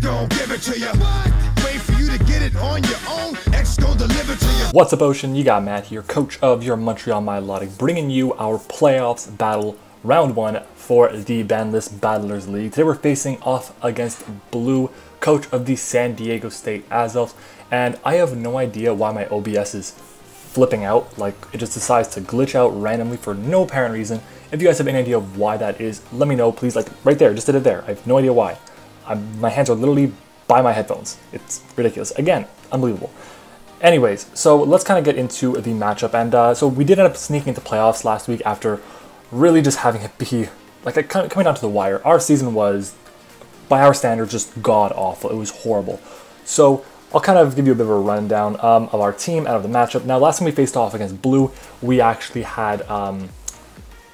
X gon' give it to you. Wait for you to get it on your own. X gon' deliver to you. What's up, Ocean? You got Matt here, coach of your Montreal Milotic, bringing you our playoffs battle round one for the Banlist Battlers League. Today we're facing off against Blue, coach of the San Diego State Azelf, and I have no idea why my OBS is flipping out. Like, it just decides to glitch out randomly for no apparent reason. If you guys have any idea of why that is, let me know, please. Like, right there, just did it there. I have no idea why. My hands are literally by my headphones. It's ridiculous. Again, unbelievable. Anyways, so let's kind of get into the matchup. And so we did end up sneaking into playoffs last week after really just having it be, like, coming down to the wire. Our season was, by our standards, just god-awful. It was horrible. So I'll kind of give you a bit of a rundown of our team and of the matchup. Now, last time we faced off against Blue, we actually had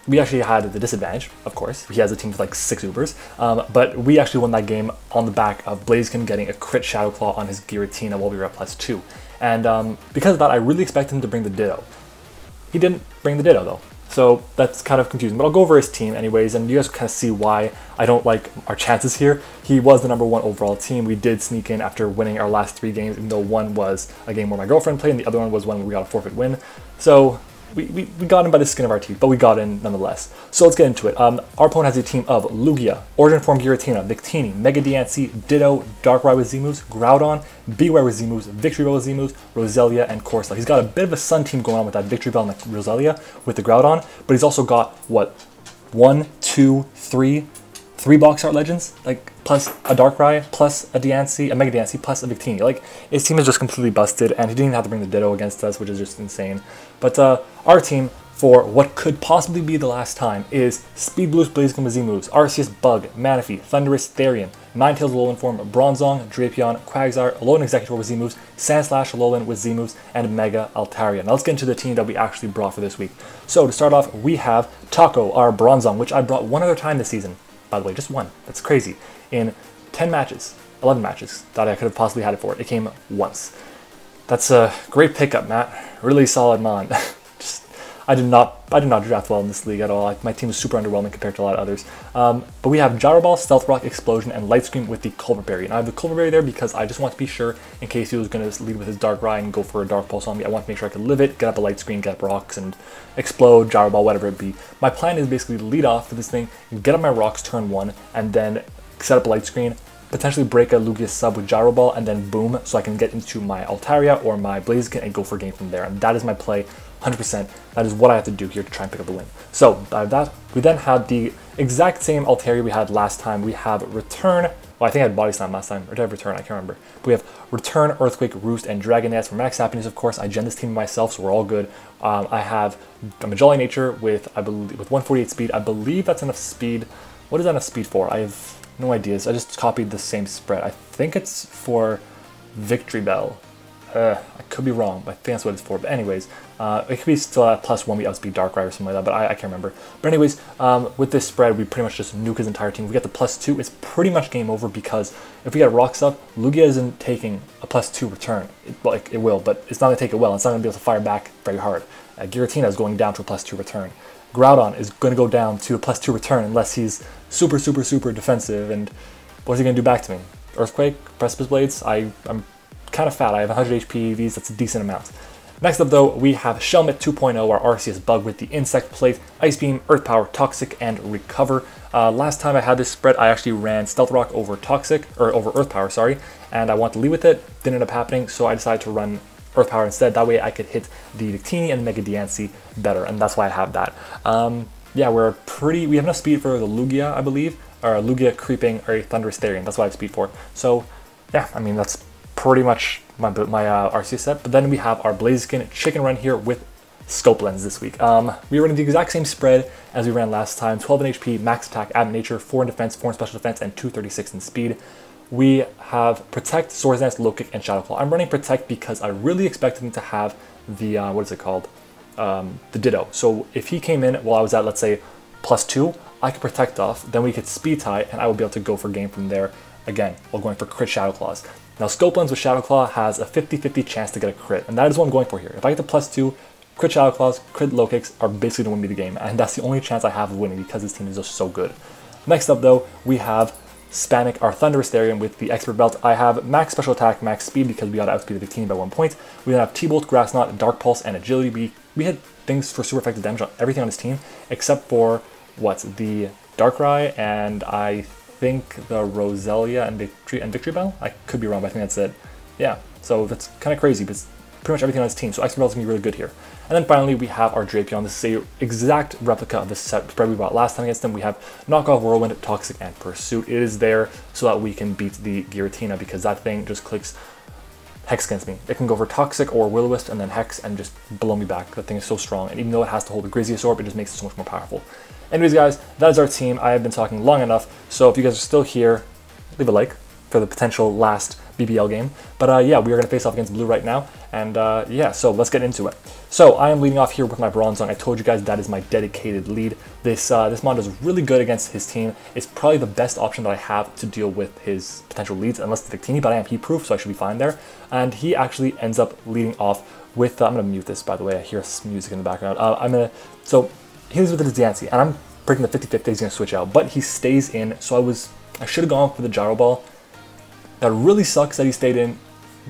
the disadvantage, of course. He has a team with like 6 Ubers, but we actually won that game on the back of Blaziken getting a crit Shadow Claw on his Giratina while we were at +2. And because of that, I really expected him to bring the Ditto. He didn't bring the Ditto, though. So that's kind of confusing, but I'll go over his team anyways, and you guys can kind of see why I don't like our chances here. He was the number 1 overall team. We did sneak in after winning our last 3 games, even though one was a game where my girlfriend played, and the other one was one where we got a forfeit win. So we got in by the skin of our teeth, but we got in nonetheless. So let's get into it. Our opponent has a team of Lugia, Origin Form Giratina, Victini, Mega Diancie, Ditto, Darkrai with Z-Moves, Groudon, Beware with Z-Moves, Victory Bell with Z-Moves, Roselia, and Corsola. He's got a bit of a sun team going on with that Victory Bell and the Roselia with the Groudon, but he's also got, what, 1, 2, 3 box art legends, like, plus a Darkrai, plus a Diancie, a Mega Diancie, plus a Victini. Like, his team is just completely busted, and he didn't even have to bring the Ditto against us, which is just insane. But our team, for what could possibly be the last time, is Speed Boost, Blaziken with Z-Moves, Arceus Bug, Manaphy, Thundurus-Therian, Ninetales Alolan Form, Bronzong, Drapion, Quagsire, Alolan Executor with Z-Moves, Sandslash Alolan with Z-Moves, and Mega Altaria. Now let's get into the team that we actually brought for this week. So to start off, we have Taco, our Bronzong, which I brought one other time this season. By the way, just one. That's crazy. In 10 matches, 11 matches that I could have possibly had it for, it came once. That's a great pickup, Matt. Really solid mon. I did not draft well in this league at all. My team is super underwhelming compared to a lot of others. But we have Gyro Ball, Stealth Rock, Explosion, and Light Scream with the Culverberry. And I have the Culverberry there because I just want to be sure, in case he was going to lead with his Darkrai and go for a Dark Pulse on me, I want to make sure I could live it, get up a Light Scream, get up rocks, and explode, Gyro Ball, whatever it be. My plan is basically to lead off for this thing, get up my rocks turn 1, and then set up a Light Screen, potentially break a Lugia sub with Gyro Ball, and then boom, so I can get into my Altaria or my Blaziken and go for a game from there. And that is my play. 100%. That is what I have to do here to try and pick up the win. So out of that, we then had the exact same Altaria we had last time. We have Return. Well, I think I had Body Slam last time, or did I have Return? I can't remember. But we have Return, Earthquake, Roost, and Dragoness for max happiness. Of course, I gen this team myself, so we're all good. I have a Magellan Nature with 148 speed. I believe that's enough speed. What is that enough speed for? I have no ideas. I just copied the same spread. I think it's for Victory Bell. I could be wrong, but I think that's what it's for. But anyways, it could be still at +1, we outspeed Darkrai or something like that, but I can't remember. But anyways, with this spread, we pretty much just nuke his entire team. If we get the +2, it's pretty much game over, because if we get rocks up, Lugia isn't taking a +2 return. It will, but it's not going to take it well. It's not going to be able to fire back very hard. Giratina is going down to a +2 return. Groudon is going to go down to a +2 return unless he's super, super, super defensive. And what's he going to do back to me? Earthquake? Precipice Blades? I'm kind of fat. I have 100 HP EVs, that's a decent amount. Next up though, we have Shelmet 2.0, our Arceus Bug with the Insect Plate, Ice Beam, Earth Power, Toxic, and Recover. Last time I had this spread, I actually ran Stealth Rock over Earth Power, sorry, and I wanted to lead with it. Didn't end up happening, so I decided to run Earth Power instead. That way I could hit the Victini and Mega Diancie better, and that's why I have that. Yeah, we have enough speed for the Lugia, I believe, or Lugia, Creeping, or Thundurus-Therian. That's what I have speed for. So yeah, I mean, that's pretty much my Arceus set. But then we have our Blaziken Chicken Run here with Scope Lens this week. We ran the exact same spread as we ran last time. 12 in HP, max attack, adamant nature, 4 in defense, 4 in special defense, and 236 in speed. We have Protect, Swords Dance, Low Kick, and Shadow Claw. I'm running Protect because I really expected him to have the, the Ditto. So if he came in while I was at, let's say, +2, I could Protect off, then we could Speed Tie, and I would be able to go for game from there again while going for crit Shadow Claws. Now, Scope Lens with Shadow Claw has a 50-50 chance to get a crit, and that is what I'm going for here. If I get the +2, crit Shadow Claws, crit Low Kicks are basically going to win me the game, and that's the only chance I have of winning because this team is just so good. Next up, though, we have spamming our Thundurus-Therian with the Expert Belt. I have max special attack, max speed, because we got to outspeed the Victini by 1 point. We then have T-Bolt, Grass Knot, Dark Pulse, and Agility. We had things for super effective damage on everything on his team, except for, the Darkrai, and I think the Roselia and Victory Bell? I could be wrong, but I think that's it. Yeah, so that's kind of crazy, but it's pretty much everything on his team, so Expert Bell's gonna be really good here. And then finally, we have our Drapion. This is an exact replica of the set spread we bought last time against them. We have Knockoff, Whirlwind, Toxic, and Pursuit. It is there so that we can beat the Giratina, because that thing just clicks Hex against me. It can go for Toxic or Will-O-Wisp and then Hex and just blow me back. That thing is so strong, and even though it has to hold the Grizzly Orb, it just makes it so much more powerful. Anyways, guys, that is our team. I have been talking long enough, so if you guys are still here, leave a like for the potential last BBL game. But yeah, we are going to face off against Blue right now, and yeah, so let's get into it. So I am leading off here with my Bronzong. I told you guys that is my dedicated lead. This mod is really good against his team. It's probably the best option that I have to deal with his potential leads, unless it's Victini, but I am heat-proof, so I should be fine there. And he actually ends up leading off with, I'm going to mute this, by the way, I hear some music in the background. So he leads with his Diancie, and I'm predicting the 50-50 he's going to switch out, but he stays in, so I should have gone for the Gyro Ball. That really sucks that he stayed in,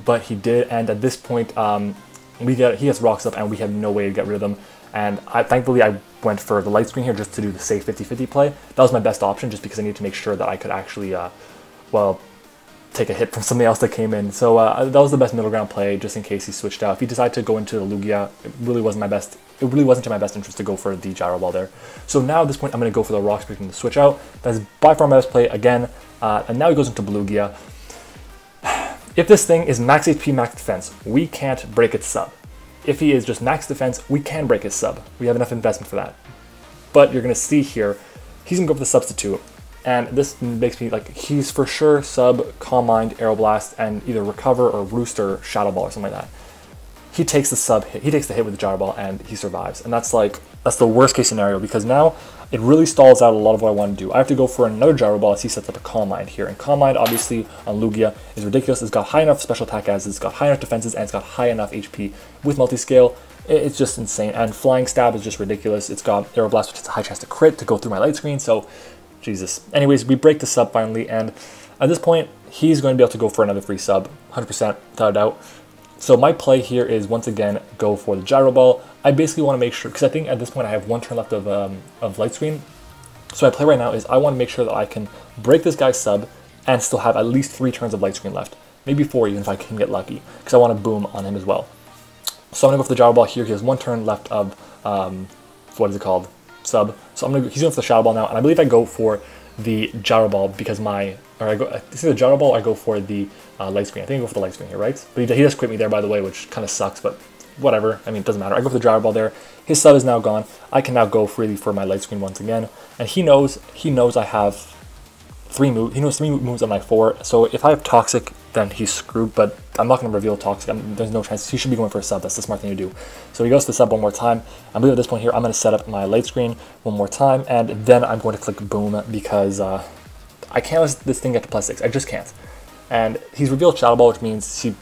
but he did, and at this point, he gets rocks up, and we have no way to get rid of them. And thankfully, I went for the light screen here just to do the safe 50-50 play. That was my best option, just because I needed to make sure that I could actually, well, take a hit from something else that came in. So that was the best middle ground play, just in case he switched out. If he decided to go into the Lugia, it really wasn't to my best interest to go for the Gyro Ball there. So now at this point, I'm going to go for the rocks breaking to switch out. That's by far my best play again. And now he goes into Lugia. If this thing is max HP, max defense, we can't break its sub. If he is just max defense, we can break his sub. We have enough investment for that. But you're going to see here, he's going to go for the substitute. And this makes me like, he's for sure sub, Calm Mind, Aero Blast, and either Recover or Rooster, Shadow Ball or something like that. He takes the sub hit, he takes the hit with the Gyro Ball, and he survives. And that's like, that's the worst case scenario, because now it really stalls out a lot of what I want to do. I have to go for another Gyro Ball as he sets up a Calm Mind here. And Calm Mind, obviously, on Lugia is ridiculous. It's got high enough special attack as it's got high enough defenses, and it's got high enough HP with multi-scale. It's just insane. And Flying Stab is just ridiculous. It's got Aero Blast, which is a high chance to crit to go through my light screen, so Jesus. Anyways, we break the sub finally, and at this point, he's going to be able to go for another free sub, 100% without a doubt. So my play here is, once again, go for the Gyro Ball. I basically want to make sure, because I think at this point I have 1 turn left of light screen. So my play right now is I want to make sure that I can break this guy's sub and still have at least 3 turns of light screen left. Maybe 4 even if I can get lucky, because I want to boom on him as well. So I'm going to go for the Gyro Ball here. He has 1 turn left of, sub. So he's going for the Shadow Ball now, and I believe I go for the Gyro Ball because is it the Gyro Ball or I go for the light screen? I think I go for the light screen here, right? But he does quit me there, by the way, which kind of sucks, but whatever. I mean, it doesn't matter. I go for the Gyro Ball there. His sub is now gone. I can now go freely for my light screen once again, and he knows I have 3 moves. He knows 3 moves on my 4, so if I have Toxic, then he's screwed, but I'm not going to reveal Toxic. There's no chance. He should be going for a sub. That's the smart thing to do. So he goes for the sub 1 more time. I believe at this point here, I'm going to set up my light screen 1 more time, and then I'm going to click Boom, because I can't let this thing get to +6. I just can't. And he's revealed Shadow Ball, which means he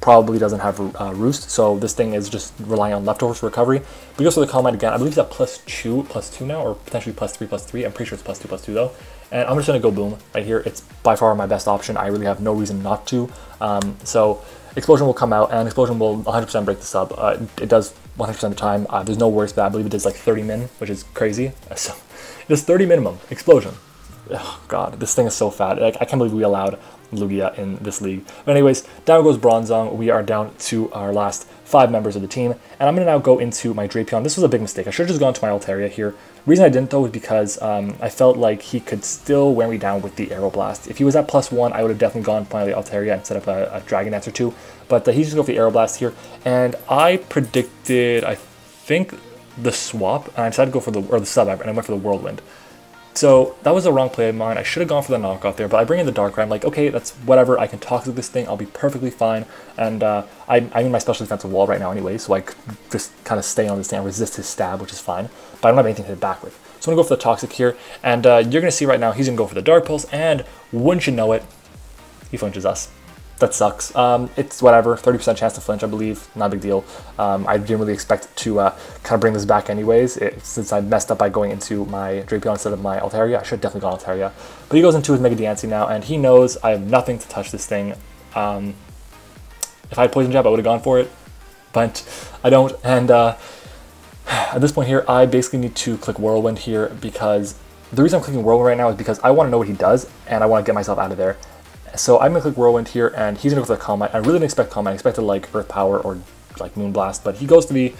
probably doesn't have Roost, so this thing is just relying on leftovers for recovery. But he goes for the Calm Mind again. I believe he's at plus 2 now, or potentially plus 3. I'm pretty sure it's plus 2 now. And I'm just going to go Boom right here. It's by far my best option. I really have no reason not to. So Explosion will come out, and Explosion will 100% break the sub. It does 100% of the time. There's no worse than that. I believe it does like 30 min, which is crazy. So it does 30 minimum. Explosion. Oh, God, this thing is so fat. I can't believe we allowed Lugia in this league. But anyways, down goes Bronzong. We are down to our last 5 members of the team, and I'm going to now go into my Drapion. This was a big mistake. I should have just gone to my Altaria here. The reason I didn't, though, was because I felt like he could still wear me down with the Aero Blast. If he was at plus 1, I would have definitely gone to my Altaria and set up a Dragon Dance or 2, but he just go for the Aero Blast here, and I predicted, I think, the swap, and I decided to go for the sub, and I went for the Whirlwind. So that was the wrong play of mine. I should have gone for the knockoff there, but I bring in the Darkrai. I'm like, okay, that's whatever. I can Toxic this thing. I'll be perfectly fine. And I'm in my special defensive wall right now anyway, so I could just kind of stay on this thing and resist his stab, which is fine. But I don't have anything to hit back with. So I'm going to go for the Toxic here. And you're going to see right now he's going to go for the Dark Pulse. And wouldn't you know it, he flinches us. that sucks. It's whatever, 30% chance to flinch, I believe, not a big deal. I didn't really expect to kind of bring this back anyways, since I messed up by going into my Drapion instead of my Altaria. I should have definitely gone Altaria. But he goes into his Mega Diancie now, and he knows I have nothing to touch this thing. If I had Poison Jab, I would have gone for it, but I don't, and at this point here, I basically need to click Whirlwind here, because the reason I'm clicking Whirlwind right now is because I want to know what he does, and I want to get myself out of there. So I'm going to click Whirlwind here, and he's going to go for the Calm Mind. I really didn't expect Calm Mind. I expected, like, Earth Power or, like, Moon Blast, but he goes to the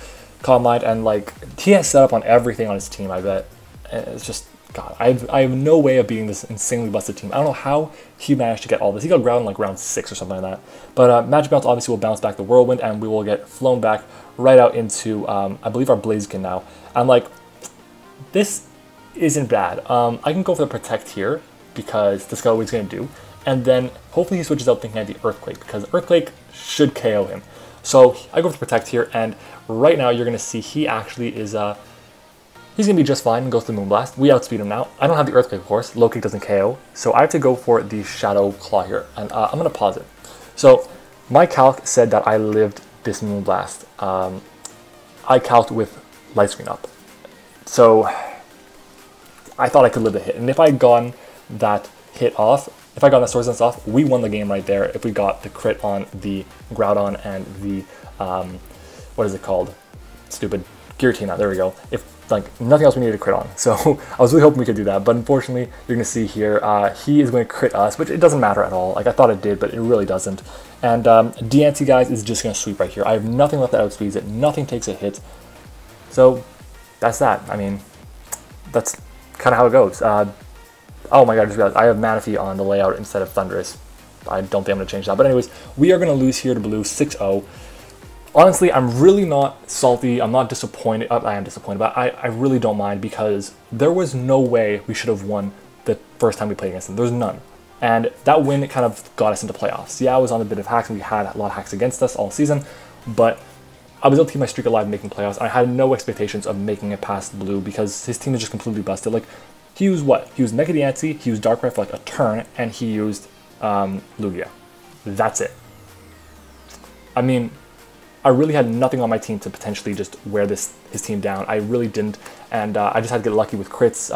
Calm Mind, and, like, he has set up on everything on his team, I bet. It's just, God, I have no way of beating this insanely busted team. I don't know how he managed to get all this. He got Groudon in, like, round 6 or something like that. But Magic Bounce obviously will bounce back the Whirlwind, and we will get flown back right out into, I believe, our Blaziken now. I'm like, this isn't bad. I can go for the Protect here, because that's what he's going to do. And then hopefully he switches out thinking I had the Earthquake, because Earthquake should KO him. So I go for Protect here, and right now you're going to see he actually is, he's going to be just fine and goes to Moonblast. We outspeed him now. I don't have the Earthquake, of course. Low Kick doesn't KO. So I have to go for the Shadow Claw here, and I'm going to pause it. So my calc said that I lived this Moonblast. I calced with Light Screen Up. So I thought I could live the hit, and if I had gone that hit off, if I got that Swords Dance off, we won the game right there. If we got the crit on the Groudon and the, what is it called? Stupid. Giratina, there we go. If, like, nothing else we needed to crit on. So I was really hoping we could do that, but unfortunately, you're going to see here, he is going to crit us, which it doesn't matter at all. Like, I thought it did, but it really doesn't. And Diancie, guys, is just going to sweep right here. I have nothing left that outspeeds it. Nothing takes a hit. So that's that. I mean, that's kind of how it goes. Oh my god, I just realized I have Manaphy on the layout instead of Thundurus. I don't think I'm going to change that. But anyways, we are going to lose here to Blue 6-0. Honestly, I'm really not salty. I'm not disappointed. I am disappointed, but I really don't mind, because there was no way we should have won the first time we played against them. There's none. And that win kind of got us into playoffs. Yeah, I was on a bit of hacks, and we had a lot of hacks against us all season, but I was able to keep my streak alive making playoffs. I had no expectations of making it past Blue, because his team is just completely busted. Like, he used what? He used Mega Diancie, he used Darkrai for like a turn, and he used Lugia. That's it. I mean, I really had nothing on my team to potentially just wear his team down. I really didn't, and I just had to get lucky with crits,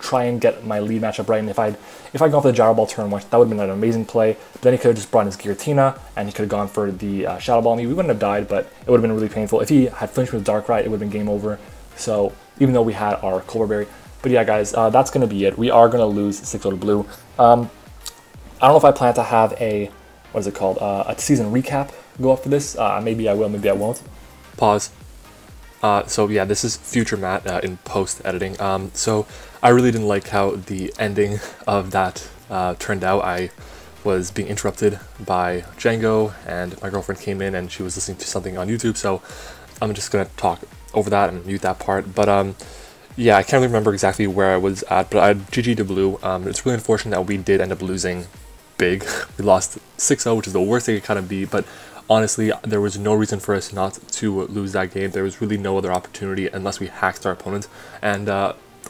try and get my lead matchup right, and if I'd gone for the Gyro Ball turn one, that would have been an amazing play, but then he could have just brought in his Giratina, and he could have gone for the Shadow Ball on me. We wouldn't have died, but it would have been really painful. If he had flinched with Darkrai, it would have been game over, so even though we had our Culverberry. But yeah, guys, that's going to be it. We are going to lose 6-0 to Blue. I don't know if I plan to have a, what is it called, a season recap go after this. Maybe I will, maybe I won't. Pause. So yeah, this is future Matt in post-editing. So I really didn't like how the ending of that turned out. I was being interrupted by Django, and my girlfriend came in, and she was listening to something on YouTube, so I'm just going to talk over that and mute that part. But yeah, I can't really remember exactly where I was at, but I GG'd to Blue. It's really unfortunate that we did end up losing big. We lost 6-0, which is the worst thing it kind of be, but honestly, there was no reason for us not to lose that game. There was really no other opportunity unless we hacked our opponent. And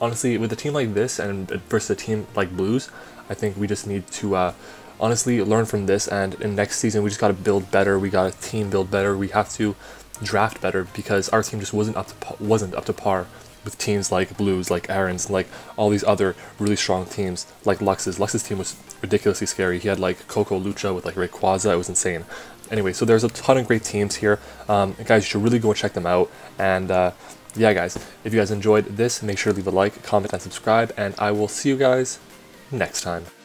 honestly, with a team like this and versus a team like Blue's, I think we just need to honestly learn from this. And in next season, we just got to build better. We got to team build better. We have to draft better, because our team just wasn't up to par with teams like Blues, like Aaron's, like all these other really strong teams, like Lux's. Lux's team was ridiculously scary. He had like Coco Lucha with like Rayquaza. It was insane. Anyway, so there's a ton of great teams here. Guys, you should really go check them out. And yeah, guys, if you guys enjoyed this, make sure to leave a like, comment, and subscribe. And I will see you guys next time.